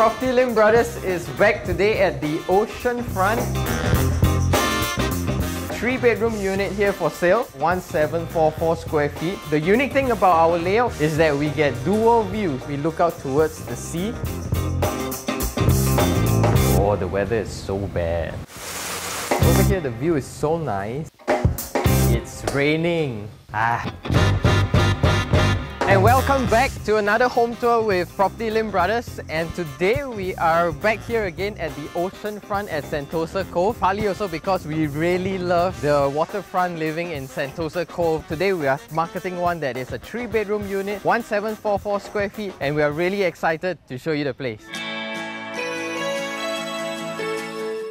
Property Lim Brothers is back today at the oceanfront. 3-bedroom unit here for sale, 1744 square feet. The unique thing about our layout is that we get dual views. We look out towards the sea. Oh, the weather is so bad. Over here, the view is so nice. It's raining. And welcome back to another home tour with Property Lim Brothers, and today we are back here again at the oceanfront at Sentosa Cove, partly also because we really love the waterfront living in Sentosa Cove. Today we are marketing one that is a 3-bedroom unit, 1744 square feet, and we are really excited to show you the place.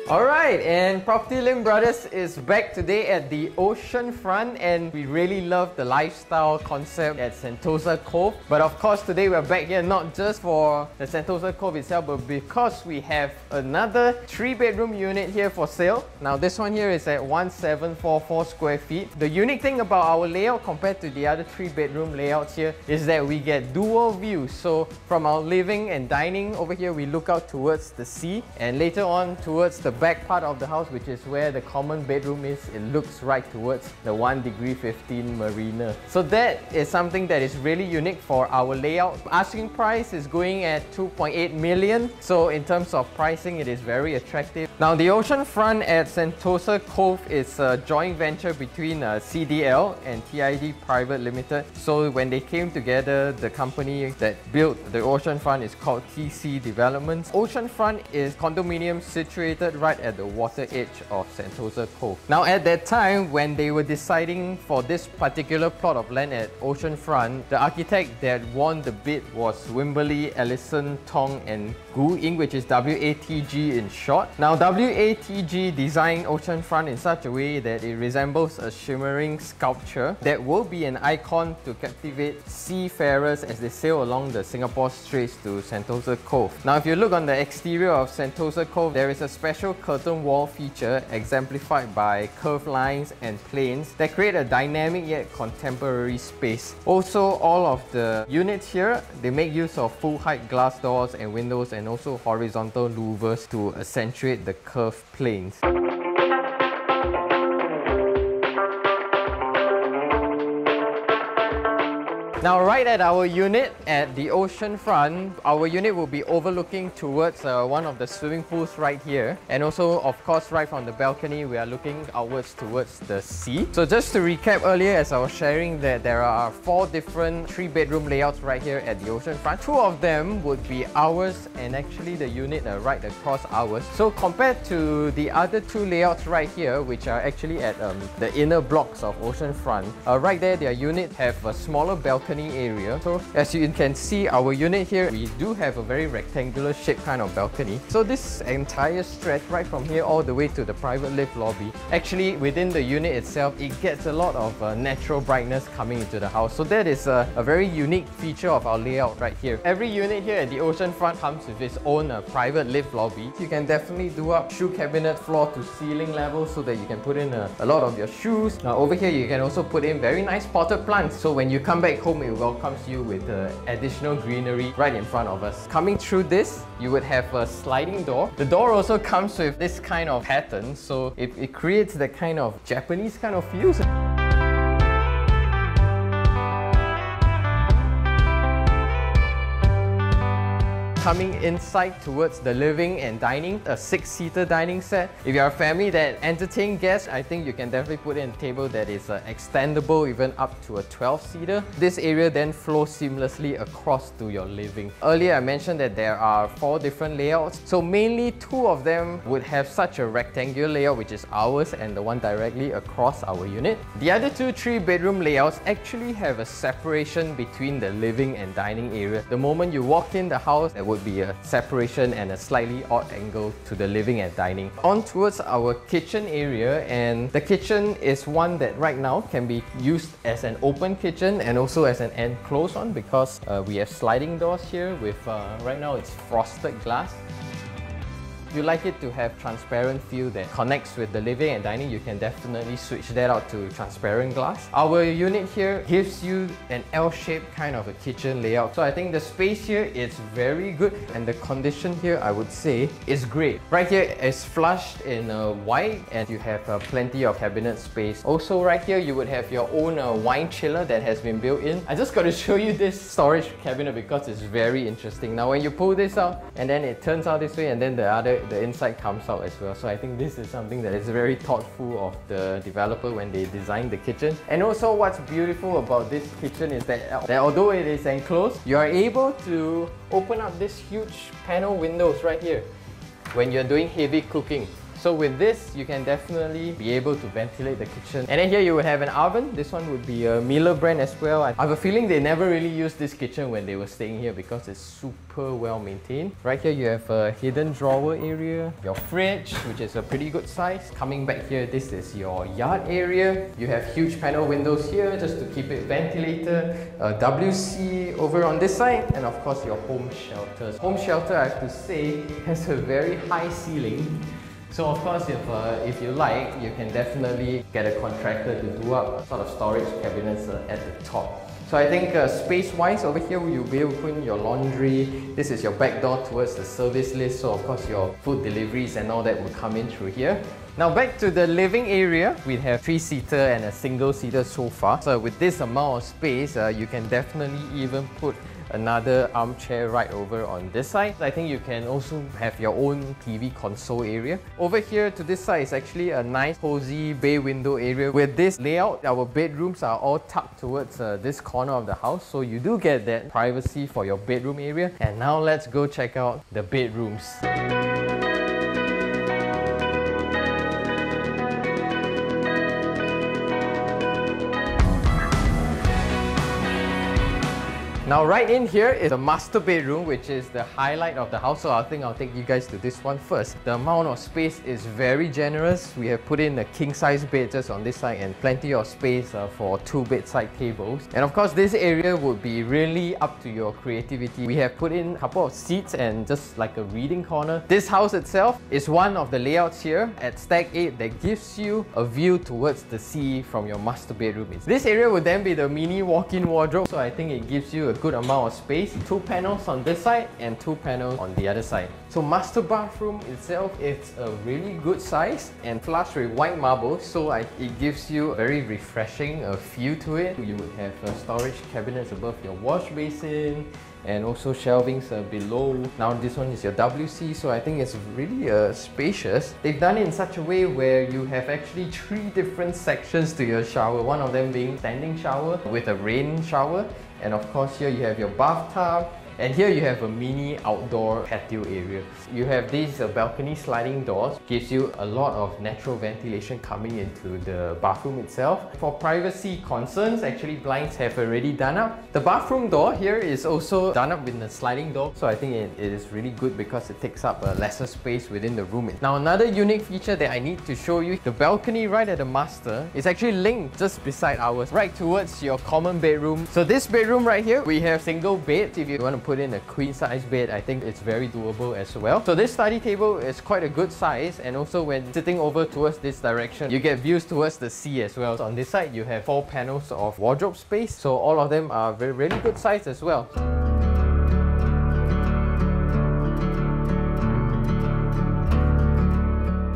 Alright, and Property Lim Brothers is back today at the oceanfront, and we really love the lifestyle concept at Sentosa Cove. But of course today we're back here not just for the Sentosa Cove itself, but because we have another 3-bedroom unit here for sale. Now this one here is at 1744 square feet. The unique thing about our layout compared to the other 3-bedroom layouts here is that we get dual views. So from our living and dining over here, we look out towards the sea, and later on towards the back part of the house, which is where the common bedroom is. It looks right towards the 1°15 marina. So that is something that is really unique for our layout. Asking price is going at 2.8 million. So in terms of pricing, it is very attractive. Now the oceanfront at Sentosa Cove is a joint venture between CDL and TID Private Limited. So when they came together, the company that built the oceanfront is called TC Developments. Oceanfront is condominium situated right at the water edge of Sentosa Cove. Now at that time, when they were deciding for this particular plot of land at oceanfront, the architect that won the bid was Wimberly, Allison, Tong and Gu Ying, which is W.A.T.G in short. Now W.A.T.G designed oceanfront in such a way that it resembles a shimmering sculpture that will be an icon to captivate seafarers as they sail along the Singapore Straits to Sentosa Cove. Now if you look on the exterior of Sentosa Cove, there is a special curtain wall feature exemplified by curved lines and planes that create a dynamic yet contemporary space. Also, all of the units here, they make use of full-height glass doors and windows, and also horizontal louvers to accentuate the curved planes. Now right at our unit at the oceanfront, our unit will be overlooking towards one of the swimming pools right here, and also of course right from the balcony we are looking outwards towards the sea. So just to recap earlier, as I was sharing, that there are 4 different 3-bedroom layouts right here at the oceanfront. 2 of them would be ours, and actually the unit right across ours. So compared to the other 2 layouts right here, which are actually at the inner blocks of oceanfront, right there their unit have a smaller balcony area. So as you can see, our unit here, we do have a very rectangular shaped kind of balcony. So this entire stretch right from here all the way to the private lift lobby, actually within the unit itself, it gets a lot of natural brightness coming into the house. So that is a very unique feature of our layout right here. Every unit here at the oceanfront comes with its own private lift lobby. You can definitely do up shoe cabinet floor to ceiling level so that you can put in a lot of your shoes. Now over here you can also put in very nice potted plants, so when you come back home it welcomes you with additional greenery right in front of us. Coming through this, you would have a sliding door. The door also comes with this kind of pattern, so it creates that kind of Japanese kind of feel. Coming inside towards the living and dining, a 6-seater dining set. If you're a family that entertain guests, I think you can definitely put in a table that is extendable even up to a 12-seater. This area then flows seamlessly across to your living. Earlier I mentioned that there are 4 different layouts. So mainly 2 of them would have such a rectangular layout, which is ours, and the one directly across our unit. The other 2 3-bedroom layouts actually have a separation between the living and dining area. The moment you walk in the house, would be a separation and a slightly odd angle to the living and dining. On towards our kitchen area, and the kitchen is one that right now can be used as an open kitchen and also as an enclosed one, because we have sliding doors here with right now it's frosted glass. If you like it to have transparent feel that connects with the living and dining, you can definitely switch that out to transparent glass. Our unit here gives you an L-shaped kind of a kitchen layout. So I think the space here is very good, and the condition here I would say is great. Right here is flushed in white, and you have plenty of cabinet space. Also right here you would have your own wine chiller that has been built in. I just got to show you this storage cabinet because it's very interesting. Now when you pull this out and then it turns out this way, and then the inside comes out as well. So I think this is something that is very thoughtful of the developer when they designed the kitchen. And also what's beautiful about this kitchen is that although it is enclosed, you are able to open up this huge panel windows right here when you're doing heavy cooking. So with this, you can definitely be able to ventilate the kitchen. And then here you would have an oven. This one would be a Miele brand as well. I have a feeling they never really used this kitchen when they were staying here because it's super well maintained. Right here you have a hidden drawer area, your fridge, which is a pretty good size. Coming back here, this is your yard area. You have huge panel windows here just to keep it ventilated. A WC over on this side, and of course your home shelters. Home shelter, I have to say, has a very high ceiling. So of course, if you like, you can definitely get a contractor to do up sort of storage cabinets at the top. So I think space-wise over here, you'll be able to put in your laundry. This is your back door towards the service list. So of course, your food deliveries and all that will come in through here. Now back to the living area, we have three-seater and a single-seater sofa. So with this amount of space, you can definitely even put another armchair right over on this side. I think you can also have your own TV console area. Over here to this side is actually a nice cozy bay window area. With this layout, our bedrooms are all tucked towards this corner of the house, so you do get that privacy for your bedroom area. And now let's go check out the bedrooms. Now right in here is the master bedroom, which is the highlight of the house, so I think I'll take you guys to this one first. The amount of space is very generous. We have put in a king-size bed just on this side and plenty of space for two bedside tables. And of course, this area would be really up to your creativity. We have put in a couple of seats and just like a reading corner. This house itself is one of the layouts here at Stack 8 that gives you a view towards the sea from your master bedroom. This area would then be the mini walk-in wardrobe, so I think it gives you a good amount of space. Two panels on this side and two panels on the other side. So master bathroom itself, it's a really good size and flush with white marble, so it gives you a very refreshing feel to it. You would have storage cabinets above your wash basin and also shelvings below. Now this one is your WC, so I think it's really spacious. They've done it in such a way where you have actually three different sections to your shower, one of them being standing shower with a rain shower, and of course here you have your bathtub, and here you have a mini outdoor patio area. You have these balcony sliding doors, gives you a lot of natural ventilation coming into the bathroom itself. For privacy concerns, actually blinds have already done up. The bathroom door here is also done up with a sliding door, so I think it is really good because it takes up a lesser space within the room. Now another unique feature that I need to show you, the balcony right at the master is actually linked just beside ours, right towards your common bedroom. So this bedroom right here, we have single beds. If you want to put in a queen size bed, I think it's very doable as well. So this study table is quite a good size, and also when sitting over towards this direction, you get views towards the sea as well. So on this side you have four panels of wardrobe space, so all of them are very really good size as well.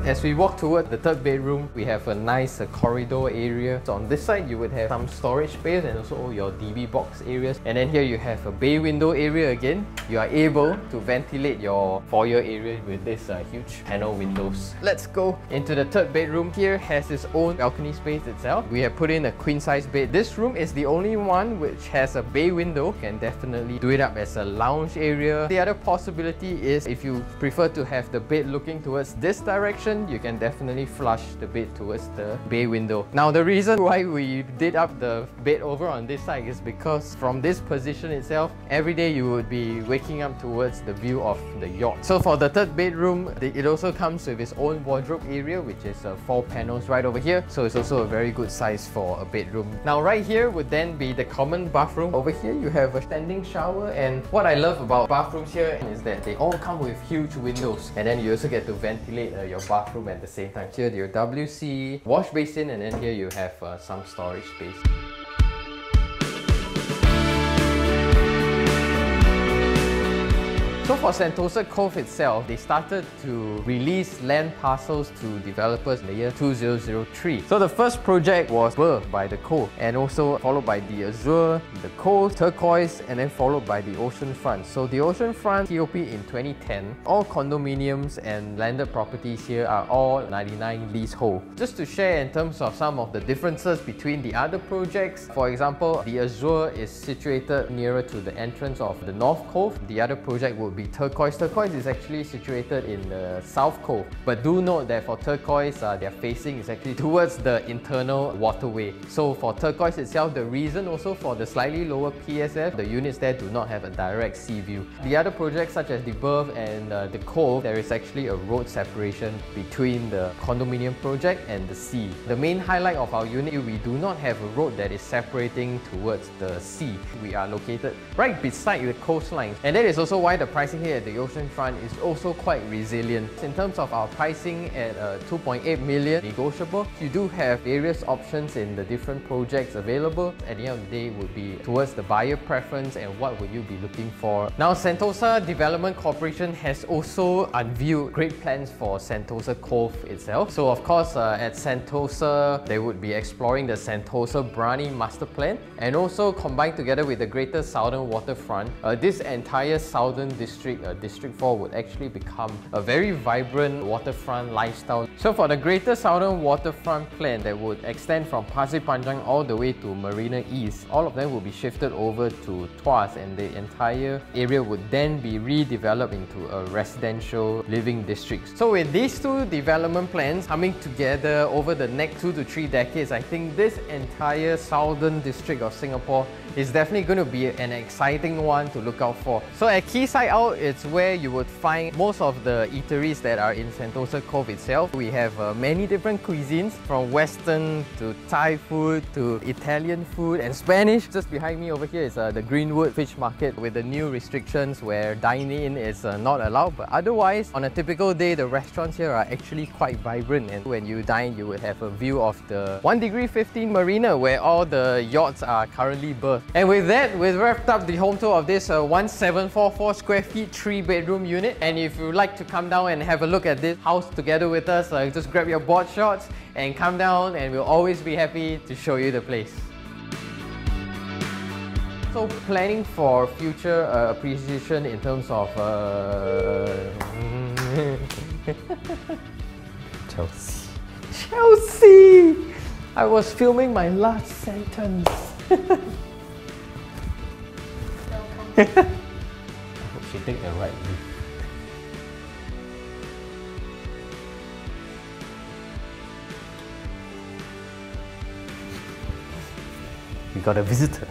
As we walk toward the third bedroom, we have a nice corridor area. So on this side, you would have some storage space and also your DB box areas. And then here you have a bay window area again. You are able to ventilate your foyer area with this huge panel windows. Let's go into the third bedroom. Here has its own balcony space itself. We have put in a queen size bed. This room is the only one which has a bay window. You can definitely do it up as a lounge area. The other possibility is if you prefer to have the bed looking towards this direction, station, you can definitely flush the bed towards the bay window. Now the reason why we did up the bed over on this side is because from this position itself, every day you would be waking up towards the view of the yacht. So for the third bedroom, it also comes with its own wardrobe area, which is 4 panels right over here. So it's also a very good size for a bedroom. Now right here would then be the common bathroom. Over here you have a standing shower, and what I love about bathrooms here is that they all come with huge windows, and then you also get to ventilate your bathroom at the same time. Here your WC wash basin, and then here you have some storage space. So for Sentosa Cove itself, they started to release land parcels to developers in the year 2003. So the first project was Burr by the Cove, and also followed by the Azure, the Cove, Turquoise, and then followed by the Oceanfront. So the Oceanfront TOP in 2010, all condominiums and landed properties here are all 99 leasehold. Just to share in terms of some of the differences between the other projects, for example, the Azure is situated nearer to the entrance of the North Cove. The other project would be Turquoise. Turquoise is actually situated in the South Cove, but do note that for Turquoise, their facing is actually towards the internal waterway. So for Turquoise itself, the reason also for the slightly lower PSF, the units there do not have a direct sea view. The other projects such as the Berth and the Cove, there is actually a road separation between the condominium project and the sea. The main highlight of our unit, we do not have a road that is separating towards the sea. We are located right beside the coastline, and that is also why the pricing here at the Oceanfront is also quite resilient. In terms of our pricing at 2.8 million negotiable, you do have various options in the different projects available. At the end of the day, it would be towards the buyer preference and what would you be looking for. Now, Sentosa Development Corporation has also unveiled great plans for Sentosa Cove itself. So of course, at Sentosa, they would be exploring the Sentosa Brani master plan, and also combined together with the Greater Southern Waterfront, this entire southern district, District 4, would actually become a very vibrant waterfront lifestyle. So for the Greater Southern Waterfront plan that would extend from Pasir Panjang all the way to Marina East, all of them will be shifted over to Tuas, and the entire area would then be redeveloped into a residential living district. So with these two development plans coming together over the next 2 to 3 decades, I think this entire southern district of Singapore is definitely going to be an exciting one to look out for. So at Keyside, it's where you would find most of the eateries that are in Sentosa Cove itself. We have many different cuisines, from Western to Thai food to Italian food and Spanish. Just behind me over here is the Greenwood Fish Market, with the new restrictions where dine-in is not allowed. But otherwise, on a typical day, the restaurants here are actually quite vibrant, and when you dine, you would have a view of the 1°15 marina where all the yachts are currently berthed. And with that, we've wrapped up the home tour of this 1744 square feet 3-bedroom unit. And if you'd like to come down and have a look at this house together with us, just grab your board shorts and come down, and we'll always be happy to show you the place. So planning for future appreciation in terms of Chelsea. Chelsea! I was filming my last sentence. Welcome. She take the right view. We got a visitor.